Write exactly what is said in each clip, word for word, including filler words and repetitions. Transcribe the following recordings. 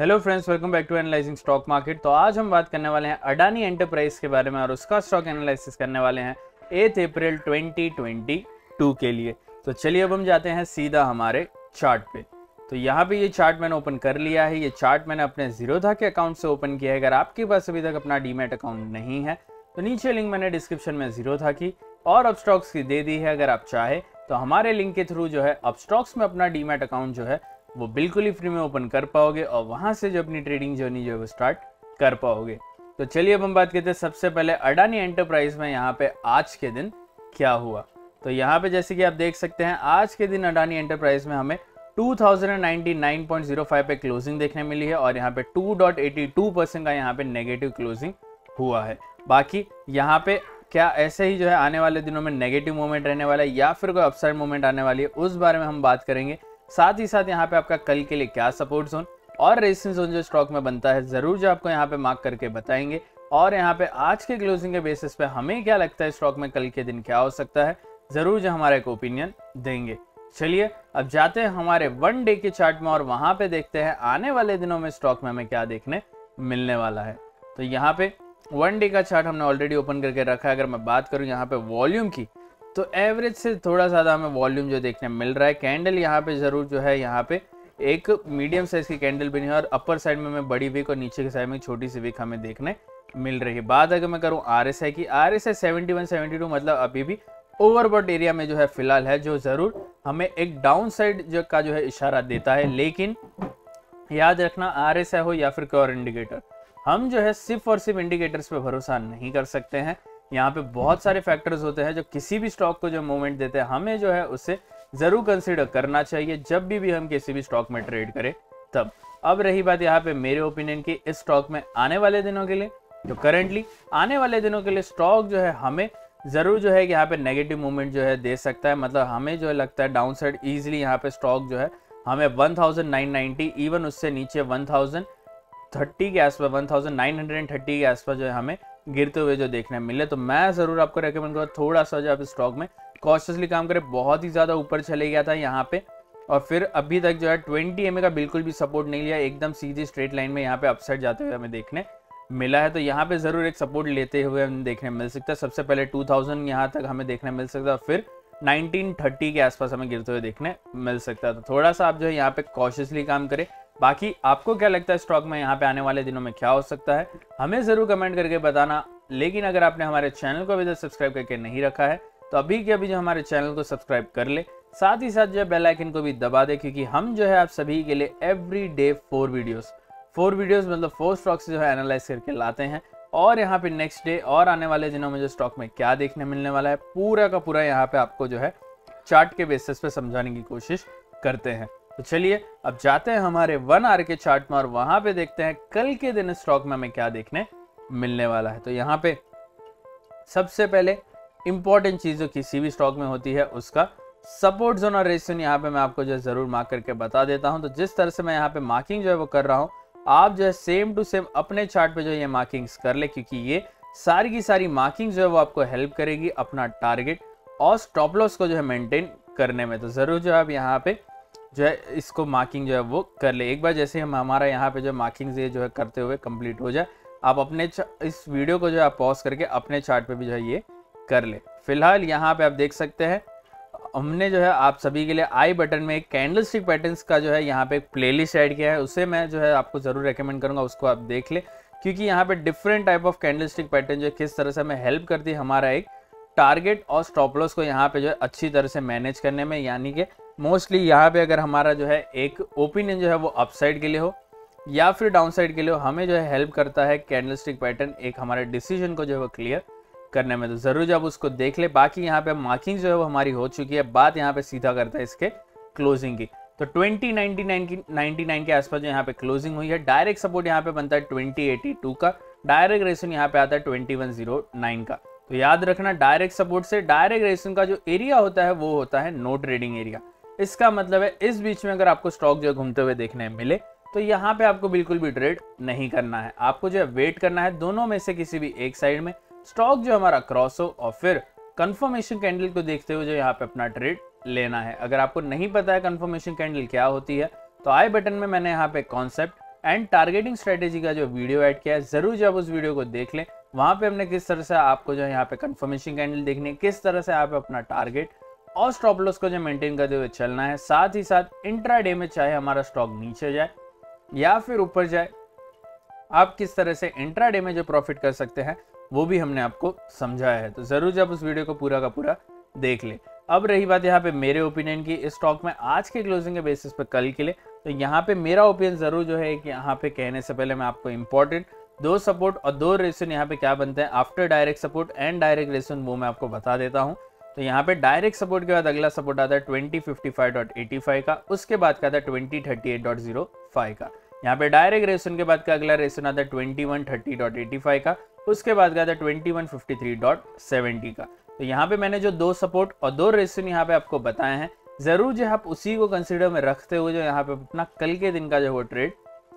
Hello friends, welcome back to analysing stock market. तो आज हम बात करने वाले हैं अडानी एंटरप्राइज के बारे में और उसका स्टॉक एनालिसिस करने वाले हैं आठ अप्रैल दो हज़ार बाईस के लिए। तो चलिए अब हम जाते हैं सीधा हमारे चार्ट पे। तो यहाँ पे ये चार्ट मैंने ओपन कर लिया है। ये चार्ट मैंने अपने जीरोधा के अकाउंट से ओपन किया है। अगर आपके पास अभी तक अपना डीमैट अकाउंट नहीं है तो नीचे लिंक मैंने डिस्क्रिप्शन में जीरोधा की और अपस्टॉक्स की दे दी है। अगर आप चाहे तो हमारे लिंक के थ्रू जो है अपस्टॉक्स में अपना डीमैट अकाउंट जो है वो बिल्कुल ही फ्री में ओपन कर पाओगे और वहां से जो अपनी ट्रेडिंग जर्नी जो है वो स्टार्ट कर पाओगे। तो चलिए अब हम बात करते हैं सबसे पहले अडानी एंटरप्राइज में यहाँ पे आज के दिन क्या हुआ। तो यहाँ पे जैसे कि आप देख सकते हैं आज के दिन अडानी एंटरप्राइज में हमें two thousand ninety nine point zero five पे क्लोजिंग देखने मिली है और यहाँ पे two point eight two percent का यहाँ पे नेगेटिव क्लोजिंग हुआ है। बाकी यहाँ पे क्या ऐसे ही जो है आने वाले दिनों में नेगेटिव मूवमेंट रहने वाला है या फिर कोई अपसाइड मूवमेंट आने वाली है उस बारे में हम बात करेंगे। साथ ही साथ यहाँ पे आपका कल के लिए क्या सपोर्ट जोन और रेजिस्टेंस जोन जो स्टॉक में बनता है जरूर जो आपको यहाँ पे मार्क करके बताएंगे और यहाँ पे आज के क्लोजिंग के बेसिस पे हमें क्या लगता है स्टॉक में कल के दिन क्या हो सकता है जरूर जो हमारा एक ओपिनियन देंगे। चलिए अब जाते हैं हमारे वन डे के चार्ट में और वहां पे देखते हैं आने वाले दिनों में स्टॉक में हमें क्या देखने मिलने वाला है। तो यहाँ पे वन डे का चार्ट हमने ऑलरेडी ओपन करके रखा है। अगर मैं बात करूँ यहाँ पे वॉल्यूम की तो एवरेज से थोड़ा ज़्यादा हमें वॉल्यूम जो देखने मिल रहा है। कैंडल यहाँ पे ज़रूर जो है यहाँ पे एक मीडियम साइज़ की कैंडल बनी है और अपर साइड में हमें बड़ी विक और नीचे के साइड में छोटी सी विक हमें देखने मिल रही है। बात अगर मैं करूँ आरएसआई की, RSI seventy one seventy two मतलब अभी भी ओवरबॉट एरिया में जो है फिलहाल है जो ज़रूर हमें एक डाउन साइड जो का जो है इशारा देता है। लेकिन याद रखना आरएसआई हो या फिर कोई और इंडिकेटर, हम जो है सिर्फ और सिर्फ इंडिकेटर्स पर भरोसा नहीं कर सकते हैं। यहाँ पे बहुत सारे फैक्टर्स होते हैं जो किसी भी स्टॉक को जो मूवमेंट देते हैं हमें जो है उसे ज़रूर कंसीडर करना चाहिए जब भी भी हम किसी भी स्टॉक में ट्रेड करें तब। अब रही बात यहाँ पे मेरे ओपिनियन की इस स्टॉक में आने वाले दिनों के लिए, तो करंटली आने वाले दिनों के लिए स्टॉक जो है हमें ज़रूर जो है यहाँ पे नेगेटिव मूवमेंट जो है दे सकता है। मतलब हमें जो है लगता है डाउन साइड ईजिली यहाँ पे स्टॉक जो है हमें one thousand nine ninety even उससे नीचे वन थाउजेंड थर्टी के आसपास one thousand nine hundred thirty के आसपास जो है हमें गिरते हुए जो देखने मिले। तो मैं ज़रूर आपको रेकमेंड करूँगा थोड़ा सा जो आप स्टॉक में कॉशियसली काम करें। बहुत ही ज़्यादा ऊपर चले गया था यहाँ पे और फिर अभी तक जो है ट्वेंटी एम ए का बिल्कुल भी सपोर्ट नहीं लिया, एकदम सीधी स्ट्रेट लाइन में यहाँ पे अपसाइड जाते हुए हमें देखने मिला है। तो यहाँ पे ज़रूर एक सपोर्ट लेते हुए हमें देखने मिल सकता है। सबसे पहले टू थाउजेंड यहाँ तक हमें देखने मिल सकता है और फिर नाइनटीन थर्टी के आसपास हमें गिरते हुए देखने मिल सकता है। तो थोड़ा सा आप जो है यहाँ पे कॉशियसली काम करें। बाकी आपको क्या लगता है स्टॉक में यहाँ पे आने वाले दिनों में क्या हो सकता है हमें ज़रूर कमेंट करके बताना। लेकिन अगर आपने हमारे चैनल को अभी तक सब्सक्राइब करके नहीं रखा है तो अभी के अभी जो हमारे चैनल को सब्सक्राइब कर ले, साथ ही साथ जो बेल आइकन को भी दबा दे क्योंकि हम जो है आप सभी के लिए every day four videos four videos मतलब फोर स्टॉक्स जो है एनालाइज करके लाते हैं और यहाँ पे नेक्स्ट डे और आने वाले दिनों में जो स्टॉक में क्या देखने मिलने वाला है पूरा का पूरा यहाँ पे आपको जो है चार्ट के बेसिस पे समझाने की कोशिश करते हैं। तो चलिए अब जाते हैं हमारे वन आर के चार्ट में और वहां पे देखते हैं कल के दिन स्टॉक में हमें क्या देखने मिलने वाला है। तो यहाँ पे सबसे पहले इंपॉर्टेंट चीज जो किसी भी स्टॉक में होती है उसका सपोर्ट जोन और रेजिस्टेंस यहाँ पे मैं आपको जो जरूर मार्क करके बता देता हूँ। तो जिस तरह से मैं यहाँ पे मार्किंग जो है वो कर रहा हूँ आप जो है सेम टू सेम अपने चार्ट पे जो ये मार्किंग्स कर ले क्योंकि ये सारी की सारी मार्किंग जो है वो आपको हेल्प करेगी अपना टारगेट और स्टॉप लॉस को जो है मेंटेन करने में। तो जरूर जो आप यहाँ पे जो है इसको मार्किंग जो है वो कर ले। एक बार जैसे हम हमारा यहाँ पे जो मार्किंग्स ये जो है करते हुए कंप्लीट हो जाए आप अपने इस वीडियो को जो है पॉज करके अपने चार्ट पे भी जो है ये कर ले। फिलहाल यहाँ पे आप देख सकते हैं हमने जो है आप सभी के लिए आई बटन में एक कैंडलस्टिक पैटर्न्स का जो है यहाँ पे एक प्लेलिस्ट ऐड किया है। उसे मैं जो है आपको ज़रूर रेकमेंड करूँगा उसको आप देख ले क्योंकि यहाँ पे different type of candlestick pattern जो है किस तरह से हमें हेल्प करती है हमारा एक टारगेट और स्टॉप लॉस को यहाँ पे जो है अच्छी तरह से मैनेज करने में। यानी कि मोस्टली यहाँ पे अगर हमारा जो है एक ओपिनियन जो है वो अपसाइड के लिए हो या फिर डाउनसाइड के लिए हो हमें जो है हेल्प करता है कैंडलस्टिक पैटर्न एक हमारे डिसीजन को जो है वो क्लियर करने में। तो ज़रूर जब उसको देख ले। बाकी यहाँ पे मार्किंग जो है वो हमारी हो चुकी है। बात यहाँ पे सीधा करता है इसके क्लोजिंग की। तो ट्वेंटी नाइनटी नाइन की नाइन्टी नाइन के आसपास जो यहाँ पे क्लोजिंग हुई है डायरेक्ट सपोर्ट यहाँ पे बनता है ट्वेंटी एटी टू का, डायरेक्ट रेजिस्टेंस यहाँ पे आता है ट्वेंटी वन जीरो नाइन का। तो याद रखना डायरेक्ट सपोर्ट से डायरेक्ट रेजिस्टेंस का जो एरिया होता है वो होता है नो ट्रेडिंग एरिया। इसका मतलब है इस बीच में अगर आपको स्टॉक जो घूमते हुए देखने मिले तो यहाँ पे आपको बिल्कुल भी ट्रेड नहीं करना है। आपको जो है वेट करना है दोनों में से किसी भी एक साइड में स्टॉक जो हमारा क्रॉस हो और फिर कंफर्मेशन कैंडल को देखते हुए जो यहाँ पे अपना ट्रेड लेना है। अगर आपको नहीं पता है कंफर्मेशन कैंडल क्या होती है तो आई बटन में मैंने यहाँ पे कॉन्सेप्ट एंड टारगेटिंग स्ट्रेटेजी का जो वीडियो ऐड किया है, जरूर जब उस वीडियो को देख लें। वहाँ पे हमने किस तरह से आपको जो यहाँ पे कंफर्मेशन कैंडल देखने, किस तरह से आप अपना टारगेट और स्टॉप लॉस को जो मेंटेन करते हुए चलना है, साथ ही साथ इंट्राडे में चाहे हमारा स्टॉक नीचे जाए या फिर ऊपर जाए, आप किस तरह से इंट्राडे में जो प्रॉफिट कर सकते हैं वो भी हमने आपको समझाया है। तो जरूर जब उस वीडियो को पूरा का पूरा देख ले। अब रही बात यहाँ पे मेरे ओपिनियन की, इस स्टॉक में आज के क्लोजिंग के बेसिस पर कल के लिए, तो यहाँ पे मेरा ओपिनियन जरूर जो है कि यहाँ पे कहने से पहले मैं आपको इंपॉर्टेंट दो सपोर्ट और दो रेसन यहाँ पे क्या बनते हैं after direct support and direct resistance, वो मैं आपको बता देता हूँ। तो यहाँ पे डायरेक्ट सपोर्ट के बाद अगला सपोर्ट आता है twenty fifty five dot eighty five का, उसके बाद का आता है twenty thirty eight dot zero five का। यहाँ पे डायरेक्ट रेसन के बाद का अगला रेसन आता है twenty one thirty dot eighty five का, उसके बाद का आता है twenty one fifty three dot seventy का। तो यहाँ पे मैंने जो दो सपोर्ट और दो रेसन यहाँ पे आपको बताए हैं, जरूर जो आप उसी को कंसीडर में रखते हुए जो यहाँ पे अपना कल के दिन का जो वो ट्रेड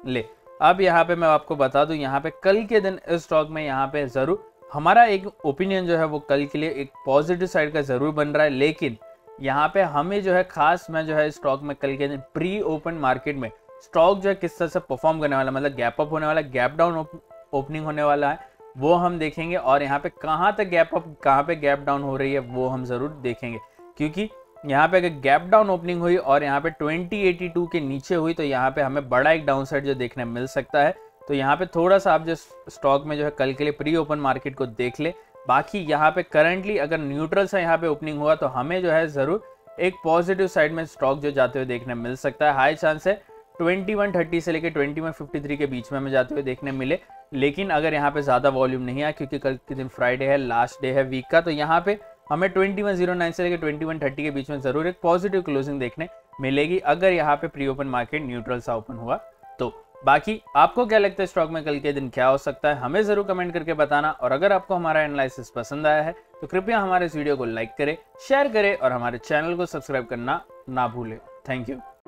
ले। अब यहाँ पे मैं आपको बता दूं, यहाँ पे कल के दिन इस स्टॉक में यहाँ पे जरूर हमारा एक ओपिनियन जो है वो कल के लिए एक पॉजिटिव साइड का जरूर बन रहा है, लेकिन यहाँ पे हमें जो है खास मैं जो है स्टॉक में कल के दिन प्री ओपन मार्केट में स्टॉक जो है किस तरह से परफॉर्म करने वाला, मतलब गैप अप होने वाला, गैप डाउन ओपनिंग होने वाला है, वो हम देखेंगे। और यहाँ पे कहाँ तक गैप अप, कहाँ पे गैप डाउन हो रही है, वो हम जरूर देखेंगे। क्योंकि यहाँ पे अगर गैप डाउन ओपनिंग हुई और यहाँ पे ट्वेंटी एटी टू के नीचे हुई तो यहाँ पे हमें बड़ा एक डाउन साइड जो देखने मिल सकता है। तो यहाँ पे थोड़ा सा आप जो स्टॉक में जो है कल के लिए प्री ओपन मार्केट को देख ले। बाकी यहाँ पे करंटली अगर न्यूट्रल से यहाँ पे ओपनिंग हुआ तो हमें जो है जरूर एक पॉजिटिव साइड में स्टॉक जो जाते हुए देखने मिल सकता है। हाई चांस है ट्वेंटी वन थर्टी से लेकर ट्वेंटी वन फिफ्टी थ्री के बीच में हमें जाते हुए देखने मिले। लेकिन अगर यहाँ पे ज़्यादा वॉल्यूम नहीं आया, क्योंकि कल के दिन फ्राइडे है, लास्ट डे है वीक का, तो यहाँ पे हमें ट्वेंटी वन ज़ीरो नाइन से लेकर ट्वेंटी वन थर्टी के बीच में ज़रूर एक पॉजिटिव क्लोजिंग देखने मिलेगी, अगर यहाँ पे प्री ओपन मार्केट न्यूट्रल सा ओपन हुआ तो। बाकी आपको क्या लगता है स्टॉक में कल के दिन क्या हो सकता है, हमें ज़रूर कमेंट करके बताना। और अगर आपको हमारा एनालिसिस पसंद आया है तो कृपया हमारे इस वीडियो को लाइक करें, शेयर करें और हमारे चैनल को सब्सक्राइब करना ना भूलें। Thank you.